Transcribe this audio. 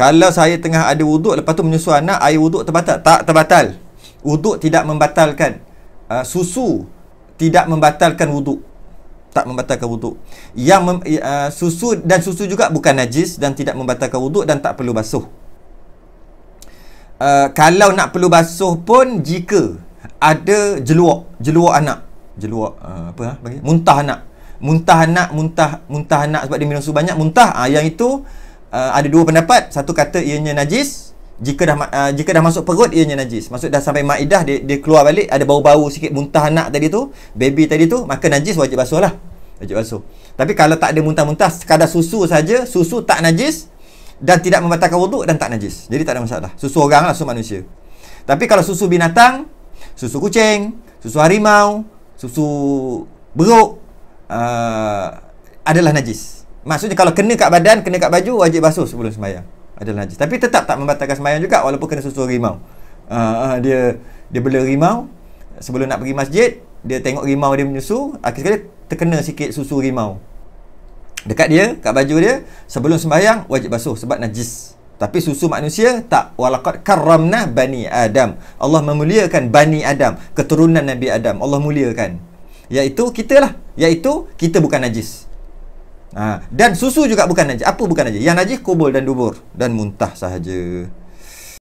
Kalau saya tengah ada wuduk, lepas tu menyusu anak, air wuduk terbatal? Tak terbatal. Wuduk tidak membatalkan. Susu tidak membatalkan wuduk. Tak membatalkan wuduk. Yang susu dan susu juga bukan najis dan tidak membatalkan wuduk dan tak perlu basuh. Kalau nak perlu basuh pun jika ada jeluak anak, muntah anak. Muntah anak sebab dia minum susu banyak, muntah. Yang itu ada dua pendapat. Satu kata ianya najis, jika dah masuk perut ianya najis. Maksud dah sampai maidah, dia keluar balik ada bau-bau sikit muntah anak tadi tu, baby tadi tu, maka najis, wajib basuh lah. Wajib basuh. Tapi kalau tak ada muntah-muntah, sekadar susu saja, susu tak najis dan tidak membatalkan wuduk dan tak najis. Jadi tak ada masalah. Susu orang lah, susu manusia. Tapi kalau susu binatang, susu kucing, susu harimau, susu beruk, adalah najis. Maksudnya kalau kena kat badan, kena kat baju, wajib basuh sebelum sembahyang, adalah najis. Tapi tetap tak membatalkan sembahyang juga walaupun kena susu rimau. Dia bela rimau, sebelum nak pergi masjid dia tengok rimau dia menyusu, akhir-akhir terkena sikit susu rimau dekat dia, kat baju dia, sebelum sembahyang wajib basuh sebab najis. Tapi susu manusia tak. Walaqad karramna bani Adam. Allah memuliakan bani Adam, keturunan Nabi Adam. Allah muliakan. Iaitu kita lah. Iaitu kita bukan najis. Dan susu juga bukan najis. Apa bukan najis? Yang najis kubul dan dubur dan muntah sahaja.